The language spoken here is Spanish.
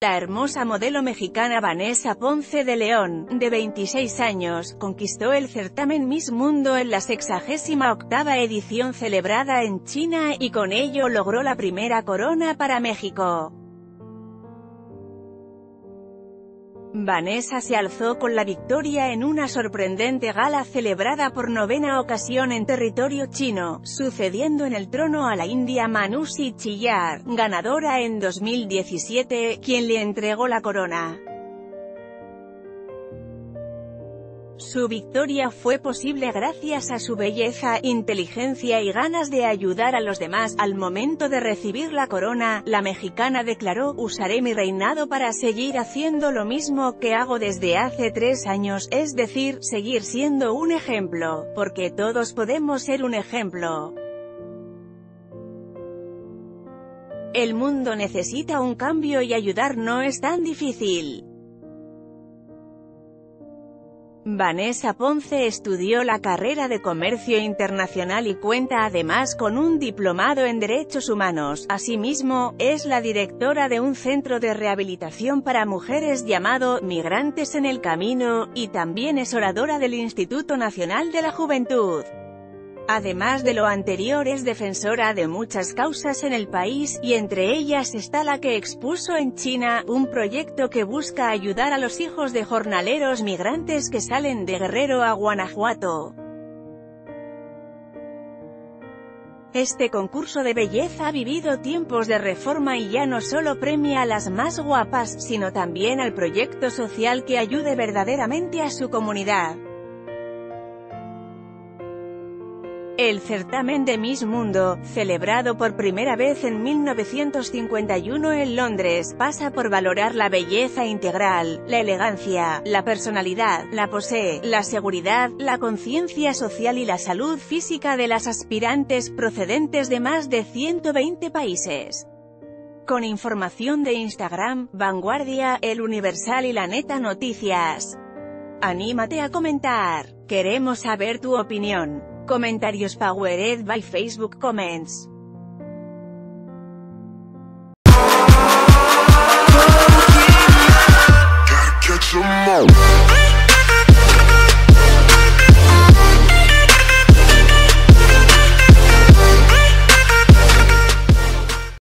La hermosa modelo mexicana Vanessa Ponce de León, de 26 años, conquistó el certamen Miss Mundo en la 68ª edición celebrada en China, y con ello logró la primera corona para México. Vanessa se alzó con la victoria en una sorprendente gala celebrada por 9ª ocasión en territorio chino, sucediendo en el trono a la india Manushi Chhillar, ganadora en 2017, quien le entregó la corona. Su victoria fue posible gracias a su belleza, inteligencia y ganas de ayudar a los demás. Al momento de recibir la corona, la mexicana declaró: usaré mi reinado para seguir haciendo lo mismo que hago desde hace 3 años, es decir, seguir siendo un ejemplo, porque todos podemos ser un ejemplo. El mundo necesita un cambio y ayudar no es tan difícil. Vanessa Ponce estudió la carrera de Comercio Internacional y cuenta además con un diplomado en Derechos Humanos. Asimismo, es la directora de un centro de rehabilitación para mujeres llamado Migrantes en el Camino, y también es oradora del Instituto Nacional de la Juventud. Además de lo anterior, es defensora de muchas causas en el país, y entre ellas está la que expuso en China, un proyecto que busca ayudar a los hijos de jornaleros migrantes que salen de Guerrero a Guanajuato. Este concurso de belleza ha vivido tiempos de reforma y ya no solo premia a las más guapas, sino también al proyecto social que ayude verdaderamente a su comunidad. El certamen de Miss Mundo, celebrado por primera vez en 1951 en Londres, pasa por valorar la belleza integral, la elegancia, la personalidad, la pose, la seguridad, la conciencia social y la salud física de las aspirantes procedentes de más de 120 países. Con información de Instagram, Vanguardia, El Universal y La Neta Noticias. Anímate a comentar. Queremos saber tu opinión. Comentarios powered by Facebook Comments.